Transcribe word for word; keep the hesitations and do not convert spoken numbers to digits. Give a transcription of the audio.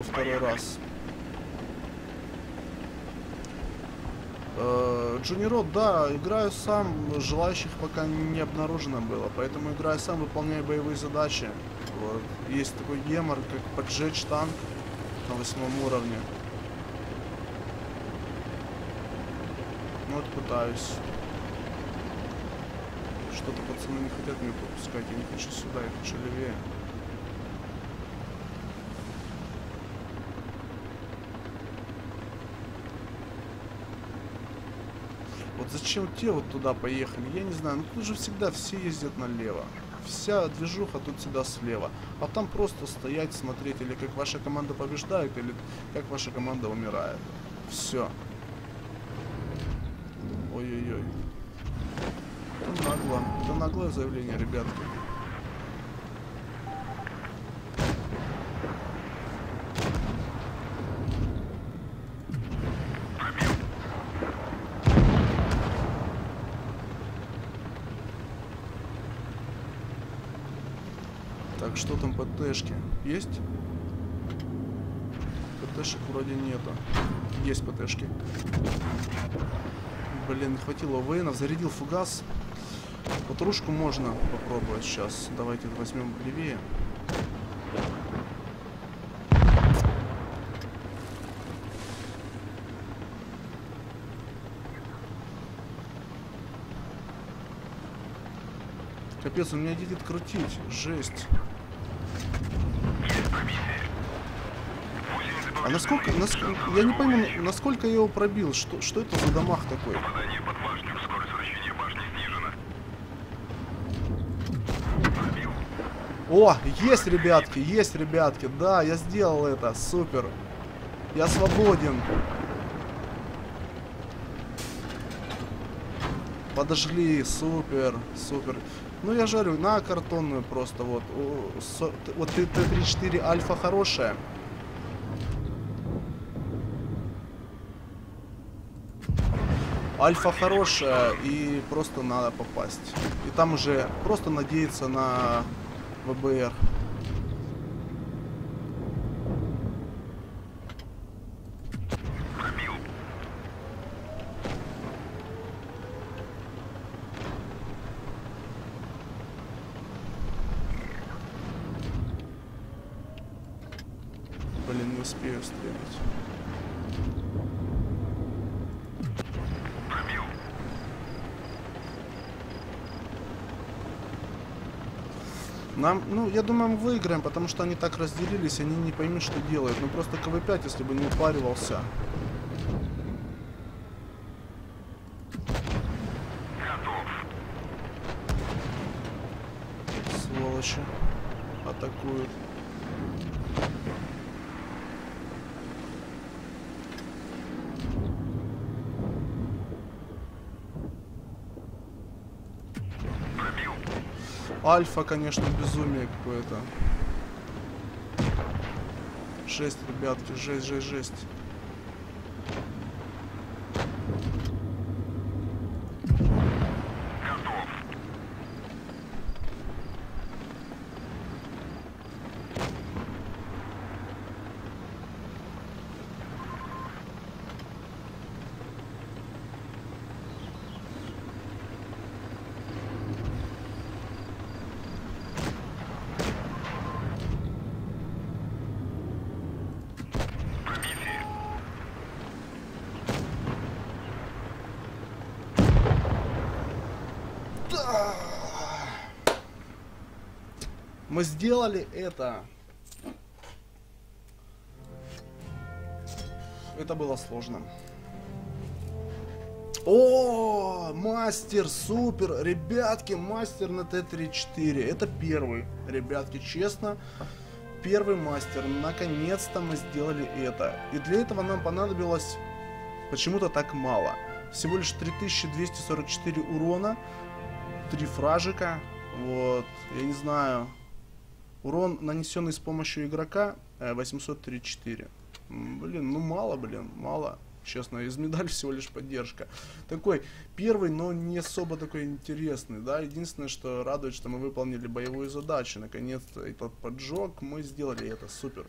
Второй раз. Джуниор, да, играю сам, желающих пока не обнаружено было, поэтому играю сам, выполняю боевые задачи. Вот. Есть такой гемор, как поджечь танк на восьмом уровне. Вот пытаюсь. Что-то пацаны не хотят меня пропускать, я не хочу сюда, я хочу левее. Вот зачем те вот туда поехали, я не знаю, ну тут же всегда все ездят налево. Вся движуха тут всегда слева. А там просто стоять, смотреть, или как ваша команда побеждает, или как ваша команда умирает. Все. Ой-ой-ой. Это нагло. Это наглое заявление, ребятки. Так, что там по ТЭшке? Есть? ПТшек вроде нету. Есть ПТшки. Блин, не хватило воинов. Зарядил фугас. Патрушку можно попробовать сейчас. Давайте возьмем левее. Капец, у меня едет крутить. Жесть. А насколько, насколько... Я не пойму, насколько я его пробил. Что, что это за дамаг такой? О, есть, ребятки, есть, ребятки. Да, я сделал это. Супер. Я свободен. Подожгли. Супер, супер. Ну, я жарю на картонную просто. Вот. Вот Т тридцать четыре альфа хорошая. Альфа хорошая, и просто надо попасть. И там уже просто надеяться на ВБР. Пробил. Блин, не успею стрелять. Нам, ну, я думаю, мы выиграем, потому что они так разделились, они не поймут, что делают. Ну, просто КВ пять, если бы не упаривался. Готов. Сволочи. Атакуют. Альфа, конечно, безумие какое-то. Жесть, ребятки, жесть, жесть, жесть. Готов. Мы сделали это. Это было сложно. О, мастер, супер, ребятки, мастер на Т тридцать четыре. Это первый, ребятки, честно, первый мастер. Наконец-то мы сделали это. И для этого нам понадобилось почему-то так мало. Всего лишь три тысячи двести сорок четыре урона, три фражика. Вот, я не знаю. Урон, нанесенный с помощью игрока, восемьсот тридцать четыре. Блин, ну мало, блин, мало. Честно, из медали всего лишь поддержка. Такой первый, но не особо такой интересный, да. Единственное, что радует, что мы выполнили боевую задачу. Наконец-то этот поджог, мы сделали это, супер.